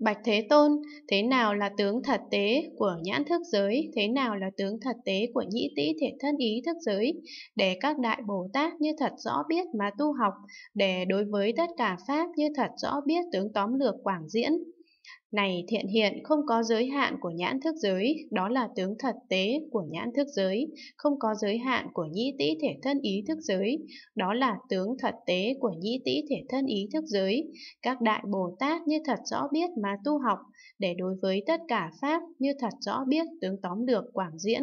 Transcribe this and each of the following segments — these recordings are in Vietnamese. Bạch Thế Tôn, thế nào là tướng thật tế của nhãn thức giới, thế nào là tướng thật tế của nhĩ tĩ thể thân ý thức giới, để các đại Bồ Tát như thật rõ biết mà tu học, để đối với tất cả Pháp như thật rõ biết tướng tóm lược quảng diễn. Này thiện hiện, không có giới hạn của nhãn thức giới, đó là tướng thật tế của nhãn thức giới, không có giới hạn của nhĩ tĩ thể thân ý thức giới, đó là tướng thật tế của nhĩ tĩ thể thân ý thức giới. Các đại Bồ Tát như thật rõ biết mà tu học, để đối với tất cả Pháp như thật rõ biết tướng tóm lược quảng diễn.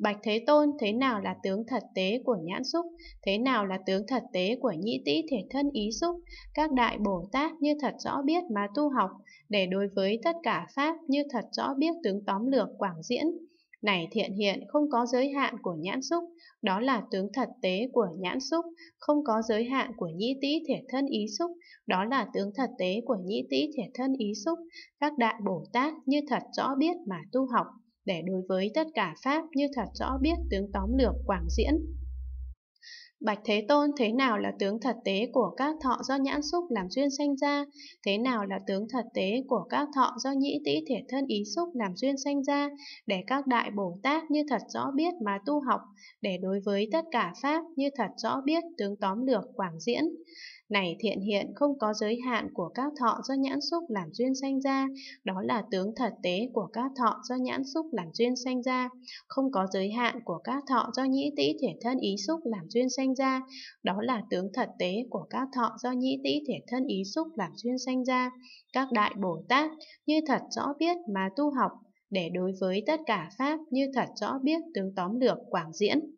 Bạch Thế Tôn, thế nào là tướng thật tế của nhãn xúc, thế nào là tướng thật tế của nhĩ tĩ thể thân ý xúc, các đại Bồ Tát như thật rõ biết mà tu học, để đối với tất cả Pháp như thật rõ biết tướng tóm lược quảng diễn. Này thiện hiện, không có giới hạn của nhãn xúc, đó là tướng thật tế của nhãn xúc, không có giới hạn của nhĩ tĩ thể thân ý xúc, đó là tướng thật tế của nhĩ tĩ thể thân ý xúc, các đại Bồ Tát như thật rõ biết mà tu học, để đối với tất cả Pháp như thật rõ biết tướng tóm lược quảng diễn. Bạch Thế Tôn, thế nào là tướng thật tế của các thọ do nhãn xúc làm duyên sanh ra, thế nào là tướng thật tế của các thọ do nhĩ tĩ thể thân ý xúc làm duyên sanh ra, để các đại Bồ Tát như thật rõ biết mà tu học, để đối với tất cả Pháp như thật rõ biết tướng tóm lược quảng diễn. Này thiện hiện, không có giới hạn của các thọ do nhãn xúc làm duyên sanh ra, đó là tướng thật tế của các thọ do nhãn xúc làm duyên sanh ra, không có giới hạn của các thọ do nhĩ tĩ thể thân ý xúc làm duyên sanh ra, đó là tướng thật tế của các thọ do nhĩ tĩ thể thân ý xúc làm duyên sanh ra, các đại Bồ Tát như thật rõ biết mà tu học, để đối với tất cả Pháp như thật rõ biết tướng tóm lược quảng diễn.